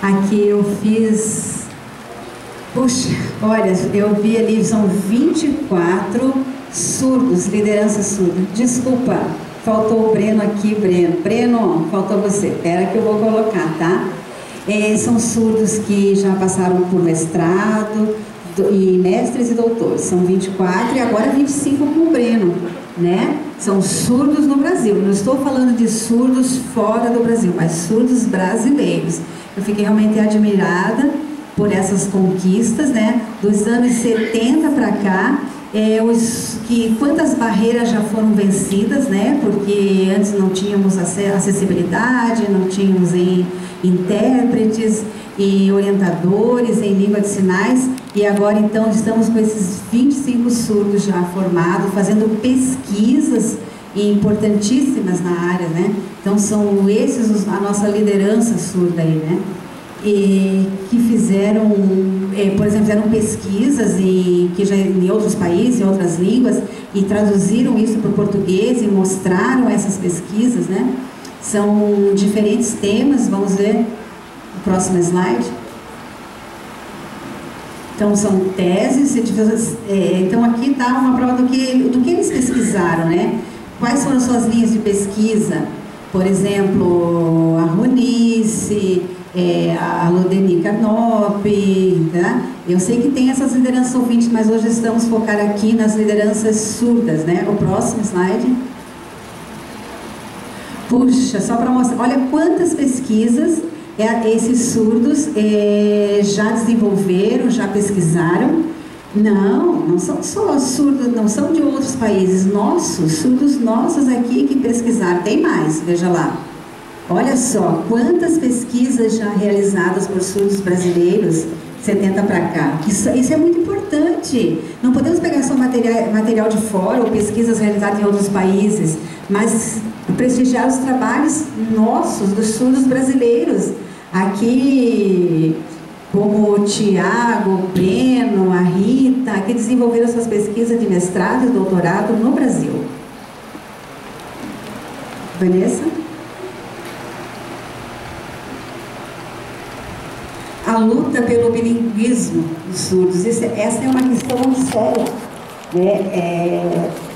Aqui eu fiz... Puxa, olha, eu vi ali, são 24 surdos, liderança surda. Desculpa, faltou o Breno aqui, Breno. Breno, faltou você. Espera que eu vou colocar, tá? São surdos que já passaram por mestrado, e mestres e doutores. São 24 e agora 25 com o Breno, né? São surdos no Brasil. Não estou falando de surdos fora do Brasil, mas surdos brasileiros. Eu fiquei realmente admirada por essas conquistas, né? Dos anos 70 para cá, quantas barreiras já foram vencidas, né? Porque antes não tínhamos acessibilidade, não tínhamos intérpretes e orientadores em língua de sinais, e agora então estamos com esses 25 surdos já formados, fazendo pesquisas importantíssimas na área, né? Então são esses a nossa liderança surda aí, né? E que fizeram, por exemplo, fizeram pesquisas em outros países, em outras línguas, e traduziram isso para o português e mostraram essas pesquisas, né? São diferentes temas, vamos ver o próximo slide. Então são teses, então aqui dá uma prova do que eles pesquisaram, né? Quais foram suas linhas de pesquisa? Por exemplo, a Ronice, a Ludenica Nope, tá? Eu sei que tem essas lideranças ouvintes, mas hoje estamos focar aqui nas lideranças surdas, né? O próximo slide. Puxa, só para mostrar, olha quantas pesquisas esses surdos já desenvolveram, já pesquisaram. Não são só surdos, não são de outros países nossos, surdos nossos aqui que pesquisaram. Tem mais, veja lá. Olha só, quantas pesquisas já realizadas por surdos brasileiros, 70 para cá. Isso é muito importante. Não podemos pegar só material de fora ou pesquisas realizadas em outros países, mas prestigiar os trabalhos nossos, dos surdos brasileiros. Aqui, como o Thiago, o Breno, a Rita, que desenvolveram suas pesquisas de mestrado e doutorado no Brasil. Vanessa? A luta pelo bilinguismo dos surdos, essa é uma questão séria, né?